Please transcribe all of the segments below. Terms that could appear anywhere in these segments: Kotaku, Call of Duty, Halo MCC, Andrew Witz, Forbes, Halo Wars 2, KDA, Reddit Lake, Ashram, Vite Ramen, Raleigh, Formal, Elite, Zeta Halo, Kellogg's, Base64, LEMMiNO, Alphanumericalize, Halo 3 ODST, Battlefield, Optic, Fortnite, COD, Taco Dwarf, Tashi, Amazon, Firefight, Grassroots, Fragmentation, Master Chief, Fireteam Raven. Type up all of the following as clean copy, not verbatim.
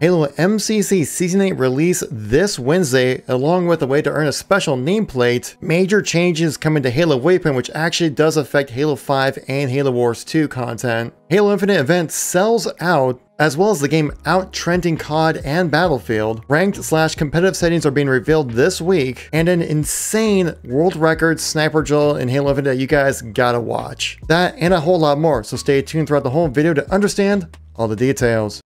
Halo MCC Season 8 release this Wednesday, along with a way to earn a special nameplate. Major changes coming to Halo Waypoint, which actually does affect Halo 5 and Halo Wars 2 content. Halo Infinite event sells out, as well as the game out-trending COD and Battlefield. Ranked/competitive settings are being revealed this week, and an insane world record sniper drill in Halo Infinite that you guys gotta watch. That and a whole lot more, so stay tuned throughout the whole video to understand all the details.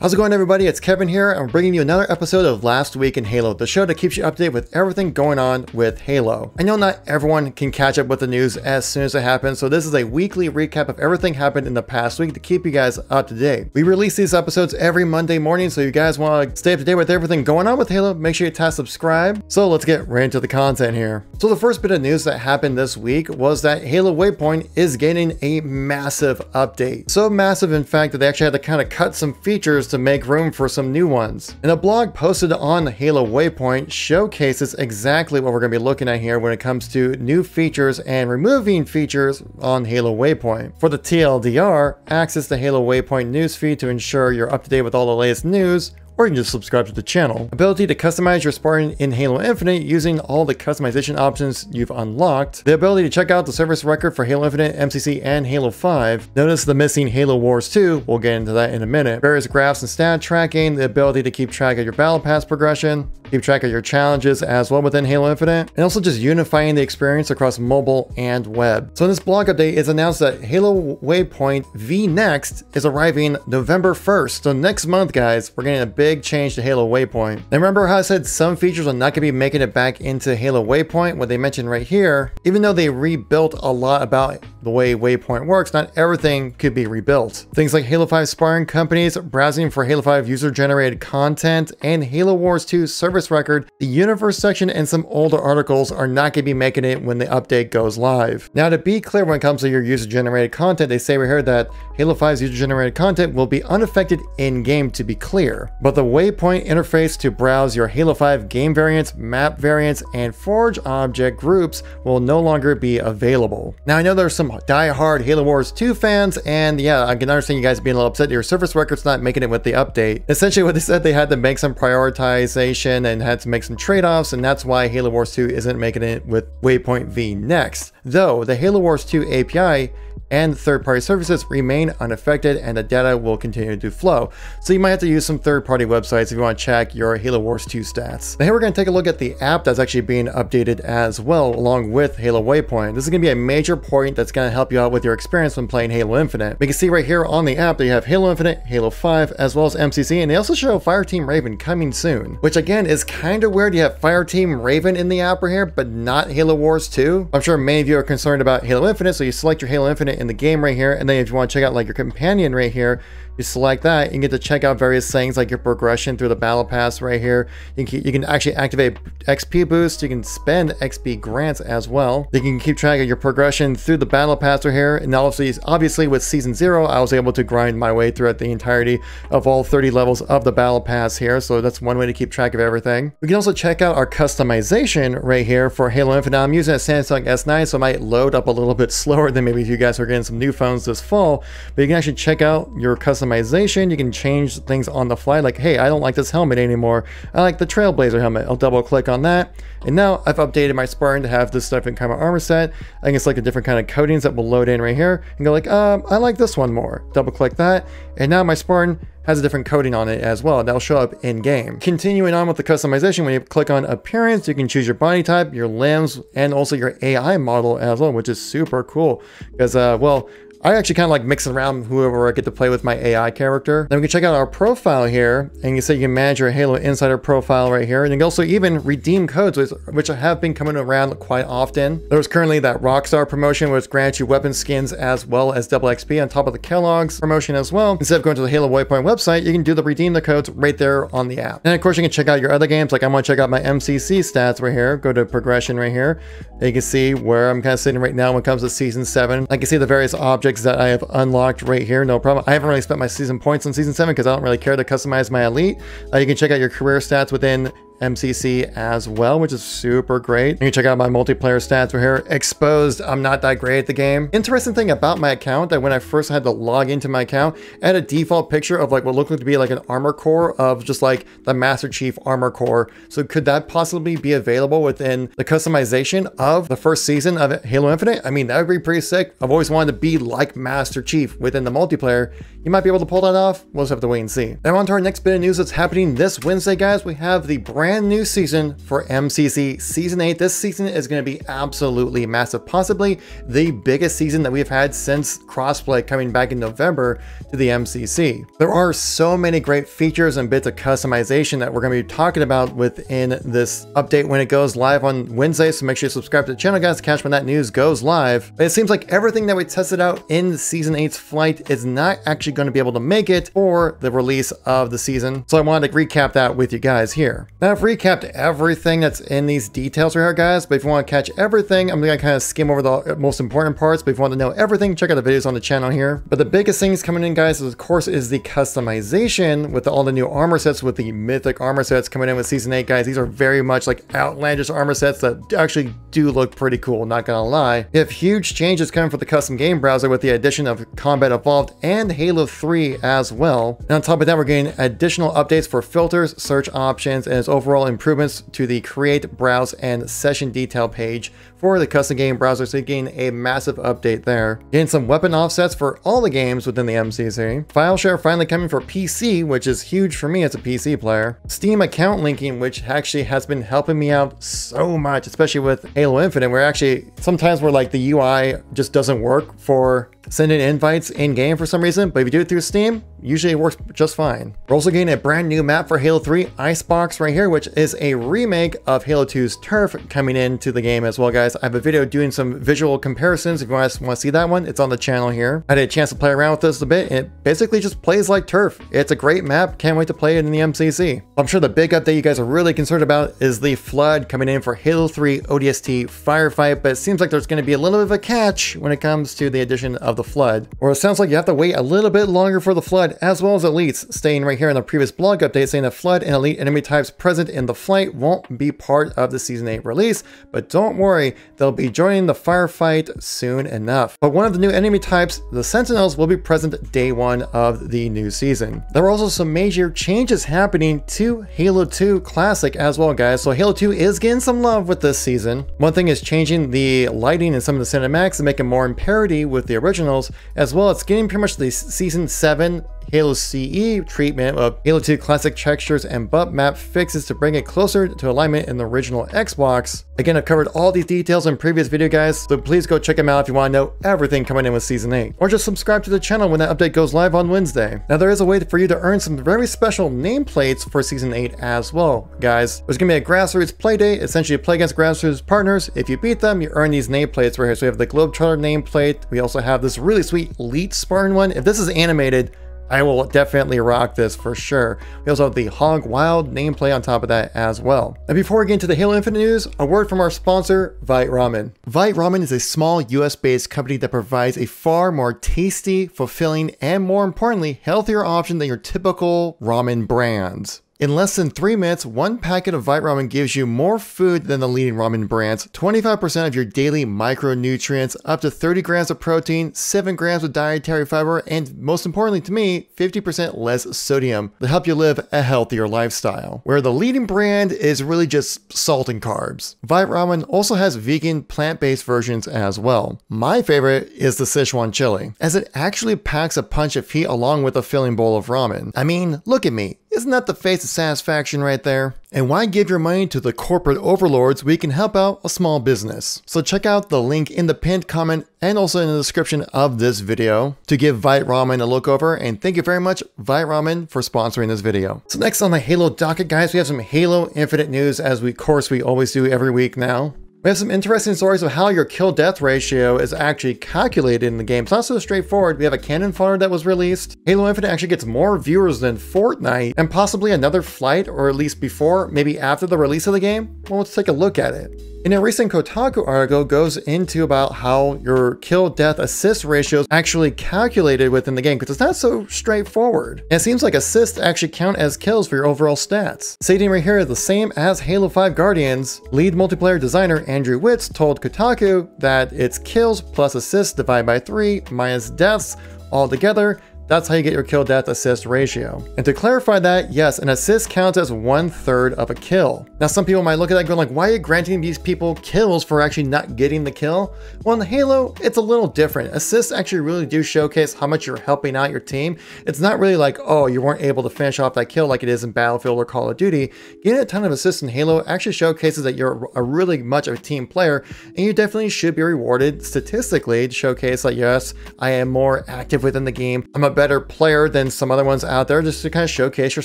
How's it going, everybody? It's Kevin here. I'm bringing you another episode of Last Week in Halo, the show that keeps you updated with everything going on with Halo. I know not everyone can catch up with the news as soon as it happens, so this is a weekly recap of everything happened in the past week to keep you guys up to date. We release these episodes every Monday morning, so if you guys want to stay up to date with everything going on with Halo, make sure you tap subscribe. So let's get right into the content here. So the first bit of news that happened this week was that Halo Waypoint is getting a massive update. So massive, in fact, that they actually had to kind of cut some features to make room for some new ones. And a blog posted on Halo Waypoint showcases exactly what we're going to be looking at here when it comes to new features and removing features on Halo Waypoint. For the TLDR, access the Halo Waypoint newsfeed to ensure you're up to date with all the latest news, or you can just subscribe to the channel. Ability to customize your Spartan in Halo Infinite using all the customization options you've unlocked. The ability to check out the service record for Halo Infinite, MCC, and Halo 5. Notice the missing Halo Wars 2, we'll get into that in a minute. Various graphs and stat tracking, the ability to keep track of your battle pass progression, keep track of your challenges as well within Halo Infinite, and also just unifying the experience across mobile and web. So in this blog update, it's announced that Halo Waypoint VNext is arriving November 1st. So next month, guys, we're getting a big change to Halo Waypoint. Now remember how I said some features are not going to be making it back into Halo Waypoint? What they mentioned right here, even though they rebuilt a lot about the way Waypoint works, not everything could be rebuilt. Things like Halo 5 Sparring companies, browsing for Halo 5 user-generated content, and Halo Wars 2 service record, the universe section, and some older articles are not going to be making it when the update goes live. Now, to be clear, when it comes to your user-generated content, they say we heard that Halo 5's user-generated content will be unaffected in-game, to be clear. But the Waypoint interface to browse your Halo 5 game variants, map variants, and Forge object groups will no longer be available. Now, I know there's some die-hard Halo Wars 2 fans, and yeah, I can understand you guys being a little upset that your service record's not making it with the update. Essentially, what they said, they had to make some prioritization and had to make some trade-offs, and that's why Halo Wars 2 isn't making it with Waypoint VNext. Though, the Halo Wars 2 API and third-party services remain unaffected, and the data will continue to flow. So you might have to use some third-party websites if you want to check your Halo Wars 2 stats. Now here we're going to take a look at the app that's actually being updated as well, along with Halo Waypoint. This is going to be a major point that's going to help you out with your experience when playing Halo Infinite. We can see right here on the app that you have Halo Infinite, Halo 5, as well as MCC, and they also show Fireteam Raven coming soon, which again is kind of weird. You have Fireteam Raven in the app right here, but not Halo Wars 2. I'm sure many of you are concerned about Halo Infinite, so you select your Halo Infinite in the game right here, and then if you want to check out like your companion right here, you select that and get to check out various things like your progression through the battle pass right here. You can actually activate XP boosts, you can spend XP grants as well. You can keep track of your progression through the battle pass right here, and obviously with Season 0, I was able to grind my way throughout the entirety of all 30 levels of the battle pass here, so that's one way to keep track of everything. We can also check out our customization right here for Halo Infinite. I'm using a Samsung S9, so it might load up a little bit slower than maybe if you guys are getting some new phones this fall, but you can actually check out your customization. You can change things on the fly, like, hey, I don't like this helmet anymore, I like the Trailblazer helmet. I'll double click on that, and now I've updated my Spartan to have this stuff in kind of armor set. I can select the different kind of coatings that will load in right here and go like, I like this one more, double click that, and now my Spartan has a different coating on it as well. That'll show up in game. Continuing on with the customization, when you click on appearance, you can choose your body type, your limbs, and also your AI model as well, which is super cool because, well, I actually kind of like mixing around whoever I get to play with my AI character. Then we can check out our profile here, and you say you can manage your Halo Insider profile right here, and you can also even redeem codes, which have been coming around quite often. There's currently that Rockstar promotion, which grants you weapon skins as well as double XP on top of the Kellogg's promotion as well. Instead of going to the Halo Waypoint website, you can do the redeem the codes right there on the app. And of course, you can check out your other games. Like, I want to check out my MCC stats right here. Go to progression right here, and you can see where I'm kind of sitting right now when it comes to Season 7. I can see the various objects that I have unlocked right here, no problem. I haven't really spent my season points on Season 7 because I don't really care to customize my elite. You can check out your career stats within MCC as well, which is super great. You can check out my multiplayer stats right here. Exposed, I'm not that great at the game. Interesting thing about my account, that when I first had to log into my account, I had a default picture of like what looked like to be like an armor core of just like the Master Chief armor core. So could that possibly be available within the customization of the first season of Halo Infinite? I mean, that would be pretty sick. I've always wanted to be like Master Chief within the multiplayer. You might be able to pull that off. We'll just have to wait and see. Now on to our next bit of news that's happening this Wednesday, guys. We have the brand new season for MCC, Season 8. This season is going to be absolutely massive, possibly the biggest season that we've had since crossplay coming back in November to the MCC. There are so many great features and bits of customization that we're going to be talking about within this update when it goes live on Wednesday, so make sure you subscribe to the channel, guys, to catch when that news goes live. But it seems like everything that we tested out in Season 8's flight is not actually going to be able to make it for the release of the season, so I wanted to recap that with you guys here. Now, I've recapped everything that's in these details right here, guys, but if you want to catch everything, I'm going to kind of skim over the most important parts, but if you want to know everything, check out the videos on the channel here. But the biggest things coming in, guys, is, of course, is the customization with all the new armor sets, with the mythic armor sets coming in with Season 8, guys. These are very much like outlandish armor sets that actually do look pretty cool, not gonna lie. We have huge changes coming for the custom game browser with the addition of Combat Evolved and Halo 3 as well. And on top of that, we're getting additional updates for filters, search options, and its overall improvements to the create, browse, and session detail page for the custom game browser, so you're getting a massive update there. Getting some weapon offsets for all the games within the MCC. File share finally coming for PC, which is huge for me as a PC player. Steam account linking, which actually has been helping me out so much, especially with Halo Infinite, where actually sometimes where like the UI just doesn't work for sending invites in game for some reason, but if you do it through Steam, usually it works just fine. We're also getting a brand new map for Halo 3 Icebox right here, which is a remake of Halo 2's Turf coming into the game as well, guys. I have a video doing some visual comparisons if you guys want to see that one. It's on the channel here. I had a chance to play around with this a bit, and it basically just plays like Turf. It's a great map. Can't wait to play it in the MCC. I'm sure the big update you guys are really concerned about is the flood coming in for Halo 3 ODST Firefight, but it seems like there's going to be a little bit of a catch when it comes to the addition of the flood, or it sounds like you have to wait a little bit longer for the flood, as well as elites, staying right here in the previous blog update saying that flood and elite enemy types present in the flight won't be part of the Season 8 release, but don't worry, they'll be joining the firefight soon enough. But one of the new enemy types, the sentinels, will be present day one of the new season. There are also some major changes happening to Halo 2 Classic as well, guys, so Halo 2 is getting some love with this season. One thing is changing the lighting and some of the cinematics and making more in parity with the original, as well as getting pretty much the Season 7 Halo CE treatment of Halo 2 Classic textures and butt map fixes to bring it closer to alignment in the original Xbox. Again, I've covered all these details in previous video, guys, so please go check them out if you want to know everything coming in with Season 8. Or just subscribe to the channel when that update goes live on Wednesday. Now, there is a way for you to earn some very special nameplates for Season 8 as well, guys. There's going to be a grassroots play day, essentially you play against grassroots partners. If you beat them, you earn these nameplates right here. So we have the Globetrotter nameplate. We also have this really sweet Elite Spartan one. If this is animated, I will definitely rock this for sure. We also have the Hog Wild nameplate on top of that as well. And before we get into the Halo Infinite news, a word from our sponsor, Vite Ramen. Vite Ramen is a small US-based company that provides a far more tasty, fulfilling, and more importantly, healthier option than your typical ramen brands. In less than 3 minutes, one packet of Vite Ramen gives you more food than the leading ramen brands, 25% of your daily micronutrients, up to 30 grams of protein, 7 grams of dietary fiber, and most importantly to me, 50% less sodium to help you live a healthier lifestyle. Where the leading brand is really just salt and carbs. Vite Ramen also has vegan, plant-based versions as well. My favorite is the Sichuan chili, as it actually packs a punch of heat along with a filling bowl of ramen. I mean, look at me. Isn't that the face of satisfaction right there? And why give your money to the corporate overlords when you can help out a small business? So check out the link in the pinned comment and also in the description of this video to give Vite Ramen a look over, and thank you very much, Vite Ramen, for sponsoring this video. So next on the Halo docket, guys, we have some Halo Infinite news, as we, of course, we always do every week now. We have some interesting stories of how your kill-death ratio is actually calculated in the game. It's not so straightforward. We have a cannon fodder that was released. Halo Infinite actually gets more viewers than Fortnite, and possibly another flight, or at least before, maybe after the release of the game. well, let's take a look at it. In a recent Kotaku article goes into about how your kill-death assist ratio is actually calculated within the game, because it's not so straightforward. And it seems like assists actually count as kills for your overall stats. Stating right here, the same as Halo 5 Guardians, lead multiplayer designer Andrew Witz told Kotaku that it's kills plus assists divided by 3 minus deaths altogether. That's how you get your kill-death-assist ratio. And to clarify that, yes, an assist counts as 1/3 of a kill. Now, some people might look at that going like, why are you granting these people kills for actually not getting the kill? Well, in Halo, it's a little different. Assists actually really do showcase how much you're helping out your team. It's not really like, oh, you weren't able to finish off that kill like it is in Battlefield or Call of Duty. Getting a ton of assists in Halo actually showcases that you're a really much of a team player, and you definitely should be rewarded statistically to showcase that, yes, I am more active within the game. I'm a better player than some other ones out there, just to kind of showcase your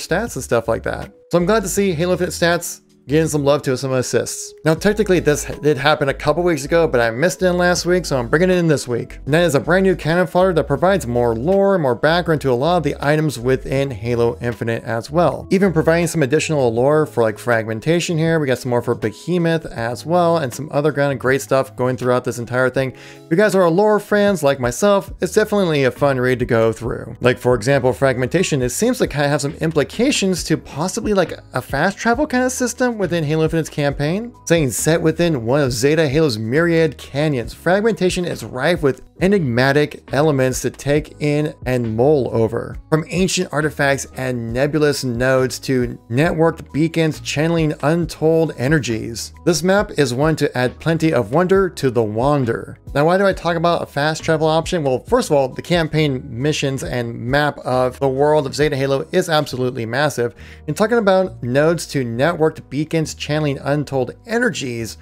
stats and stuff like that. So I'm glad to see Halo Infinite stats getting some love to some assists. Now, technically this did happen a couple weeks ago, but I missed it in last week, so I'm bringing it in this week. And that is a brand new cannon fodder that provides more lore, more background to a lot of the items within Halo Infinite as well. Even providing some additional lore for like Fragmentation here, we got some more for Behemoth as well, and some other kind of great stuff going throughout this entire thing. If you guys are lore fans like myself, it's definitely a fun read to go through. Like for example, Fragmentation, it seems to kind of have some implications to possibly like a fast travel kind of system within Halo Infinite's campaign, saying set within one of Zeta Halo's myriad canyons, Fragmentation is rife with enigmatic elements to take in and mull over. From ancient artifacts and nebulous nodes to networked beacons channeling untold energies, this map is one to add plenty of wonder to the wander. Now, why do I talk about a fast travel option? Well, first of all, the campaign missions and map of the world of Zeta Halo is absolutely massive. And talking about nodes to networked beacons channeling untold energies,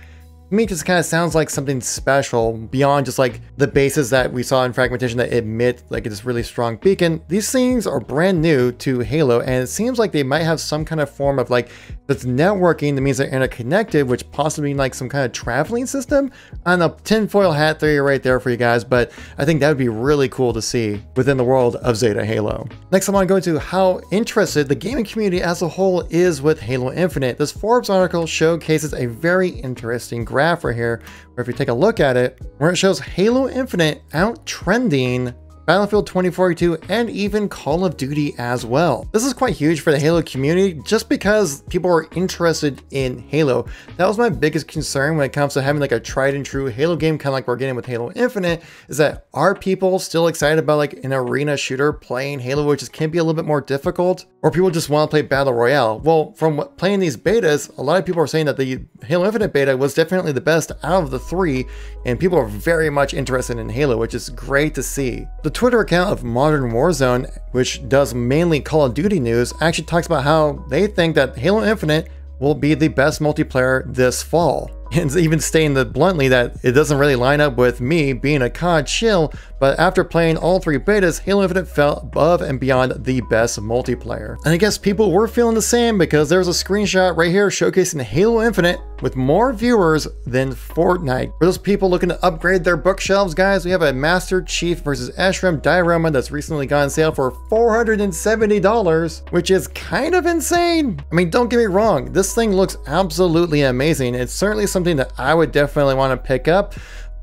to me just kind of sounds like something special beyond just like the bases that we saw in Fragmentation that emit like this really strong beacon. These things are brand new to Halo, and it seems like they might have some kind of form of like, that's networking that means they're interconnected, which possibly means like some kind of traveling system. I don't know, tinfoil hat theory right there for you guys, but I think that would be really cool to see within the world of Zeta Halo. Next, I want to go into how interested the gaming community as a whole is with Halo Infinite. This Forbes article showcases a very interesting graph right here, where if you take a look at it, where it shows Halo Infinite out trending Battlefield 2042 and even Call of Duty as well. This is quite huge for the Halo community just because people are interested in Halo. That was my biggest concern when it comes to having like a tried and true Halo game, kind of like we're getting with Halo Infinite, is that are people still excited about like an arena shooter playing Halo, which can be a little bit more difficult, or people just want to play Battle Royale? Well, from playing these betas, a lot of people are saying that the Halo Infinite beta was definitely the best out of the three, and people are very much interested in Halo, which is great to see. The Twitter account of Modern Warzone, which does mainly Call of Duty news, actually talks about how they think that Halo Infinite will be the best multiplayer this fall. And even stating that bluntly that it doesn't really line up with me being a COD shill, but after playing all three betas, Halo Infinite fell above and beyond the best multiplayer. And I guess people were feeling the same, because there's a screenshot right here showcasing Halo Infinite with more viewers than Fortnite. For those people looking to upgrade their bookshelves, guys, we have a Master Chief versus Ashram diorama that's recently gone on sale for $470, which is kind of insane. I mean, don't get me wrong, this thing looks absolutely amazing. It's certainly some something that I would definitely want to pick up,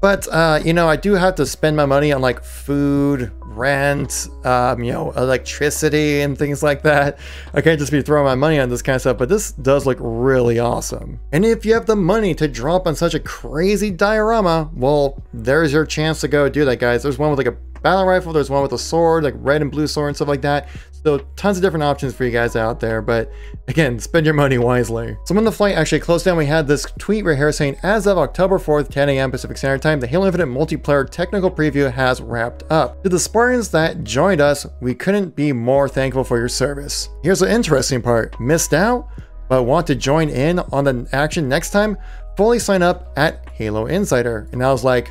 but you know, I do have to spend my money on like food, rent, you know, electricity and things like that. I can't just be throwing my money on this kind of stuff, but this does look really awesome. And if you have the money to drop on such a crazy diorama, well, there's your chance to go do that, guys. There's one with like a battle rifle, there's one with a sword, like red and blue sword and stuff like that. So tons of different options for you guys out there, but again, spend your money wisely. So when the flight actually closed down, we had this tweet right here saying, as of October 4th, 10 a.m. Pacific Standard Time, the Halo Infinite multiplayer technical preview has wrapped up. To the Spartans that joined us, we couldn't be more thankful for your service. Here's the interesting part. Missed out, but want to join in on the action next time? Fully sign up at Halo Insider. And I was like,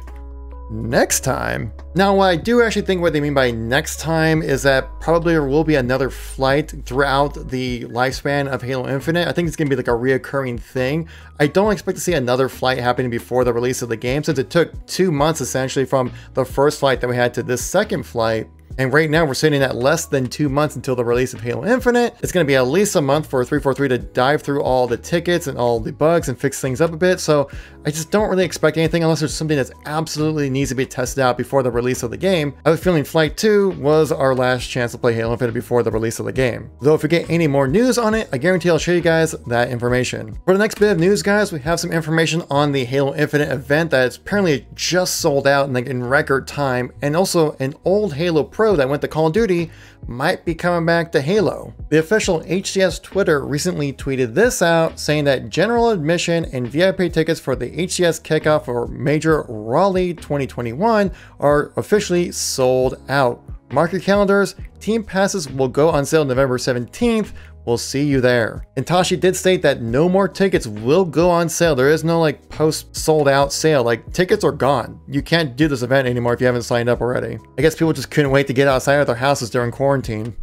next time? Now, what I do actually think what they mean by next time is that probably there will be another flight throughout the lifespan of Halo Infinite. I think it's going to be like a reoccurring thing. I don't expect to see another flight happening before the release of the game, since it took 2 months essentially from the first flight that we had to this second flight. And right now we're sitting at less than 2 months until the release of Halo Infinite. It's going to be at least a month for 343 to dive through all the tickets and all the bugs and fix things up a bit. So I just don't really expect anything unless there's something that's absolutely needs to be tested out before the release of the game. I have a feeling Flight 2 was our last chance to play Halo Infinite before the release of the game. Though if we get any more news on it, I guarantee I'll show you guys that information. For the next bit of news, guys, we have some information on the Halo Infinite event that's apparently just sold out in, like, in record time, and also an old Halo Pro that went to Call of Duty might be coming back to Halo. The official HCS Twitter recently tweeted this out, saying that general admission and VIP tickets for the HCS kickoff for Major Raleigh 2021 are officially sold out. Mark your calendars, team passes will go on sale November 17th. We'll see you there. And Tashi did state that no more tickets will go on sale. There is no like post sold out sale. Like tickets are gone. You can't do this event anymore if you haven't signed up already. I guess people just couldn't wait to get outside of their houses during quarantine.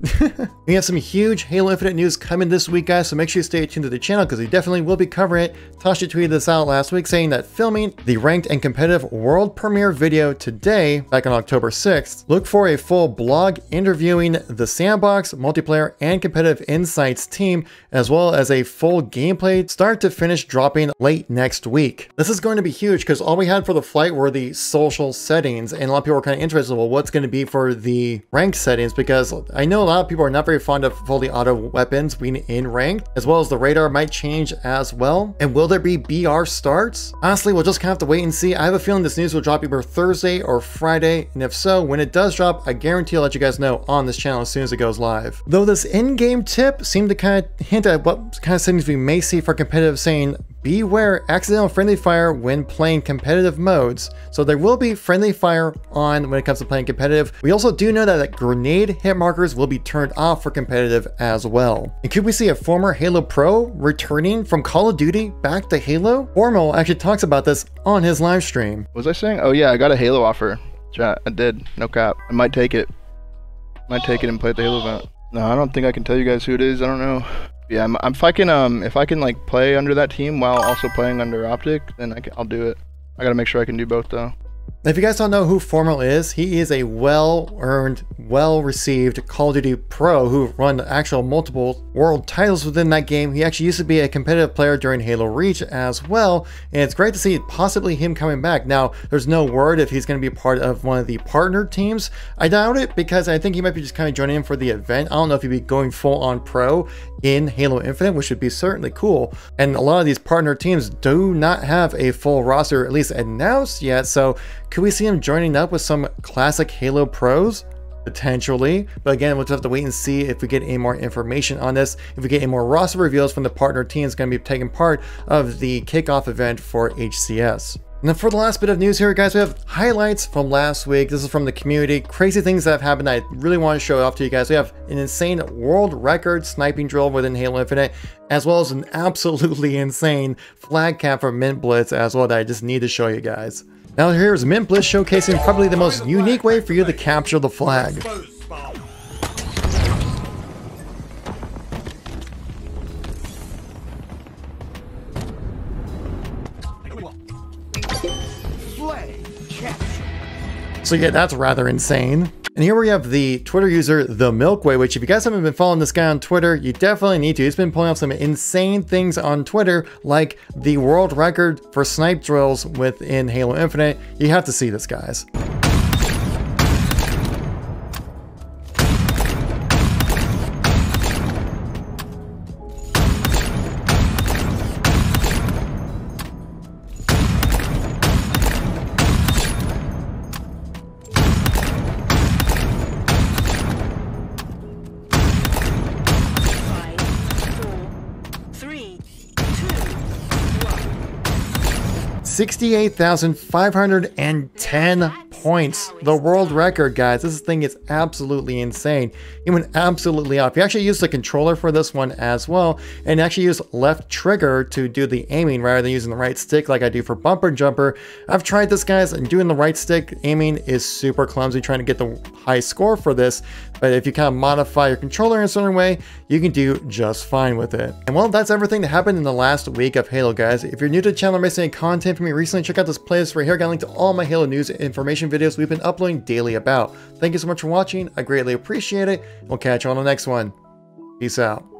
We have some huge Halo Infinite news coming this week, guys. So make sure you stay tuned to the channel because we definitely will be covering it. Tashi tweeted this out last week saying that filming the ranked and competitive world premiere video today, back on October 6th, look for a full blog interviewing the sandbox, multiplayer, and competitive insights team, as well as a full gameplay start to finish dropping late next week. This is going to be huge because all we had for the flight were the social settings, and a lot of people were kind of interested, well, what's going to be for the ranked settings? Because I know a lot of people are not very fond of fully auto weapons being in ranked, as well as the radar might change as well. And will there be BR starts? Honestly, we'll just kind of have to wait and see. I have a feeling this news will drop either Thursday or Friday, and if so, when it does drop, I guarantee I'll let you guys know on this channel as soon as it goes live. Though this in-game tip seems to kind of hint at what kind of settings we may see for competitive, saying beware accidental friendly fire when playing competitive modes. So there will be friendly fire on when it comes to playing competitive. We also do know that grenade hit markers will be turned off for competitive as well. And could we see a former Halo Pro returning from Call of Duty back to Halo? Formal actually talks about this on his live stream. What was I saying? Oh yeah, I got a Halo offer. I did, no cap. I might take it. Might take it and play at the Halo event. No, I don't think I can tell you guys who it is. I don't know. Yeah, if I can like play under that team while also playing under Optic, then I'll do it. I gotta make sure I can do both though. If you guys don't know who Formal is, he is a well-earned, well-received Call of Duty pro who won actual multiple world titles within that game. He actually used to be a competitive player during Halo Reach as well, and it's great to see possibly him coming back. Now, there's no word if he's going to be part of one of the partner teams. I doubt it because I think he might be just kind of joining in for the event. I don't know if he'd be going full-on pro in Halo Infinite, which would be certainly cool. And a lot of these partner teams do not have a full roster, at least announced yet, so could we see him joining up with some classic Halo pros? Potentially, but again, we'll just have to wait and see if we get any more information on this. If we get any more roster reveals from the partner team that's going to be taking part of the kickoff event for HCS. And then for the last bit of news here, guys, we have highlights from last week. This is from the community. Crazy things that have happened that I really want to show off to you guys. We have an insane world record sniping drill within Halo Infinite, as well as an absolutely insane flag cap from Mint Blitz as well that I just need to show you guys. Now here's Mint Blitz showcasing probably the most unique way for you to capture the flag. So yeah, that's rather insane. And here we have the Twitter user, TheMilkWay, which if you guys haven't been following this guy on Twitter, you definitely need to. He's been pulling off some insane things on Twitter, like the world record for snipe drills within Halo Infinite. You have to see this, guys. $68,510 points, the world record, guys. This thing is absolutely insane. It went absolutely off. He actually used the controller for this one as well, and actually used left trigger to do the aiming rather than using the right stick like I do for Bumper Jumper. I've tried this, guys, and doing the right stick aiming is super clumsy trying to get the high score for this, but if you kind of modify your controller in a certain way, you can do just fine with it. And well, that's everything that happened in the last week of Halo, guys. If you're new to the channel or missing any content from me recently, check out this playlist right here. I got a link to all my Halo news information videos videos we've been uploading daily about. Thank you so much for watching, I greatly appreciate it, and we'll catch you on the next one. Peace out.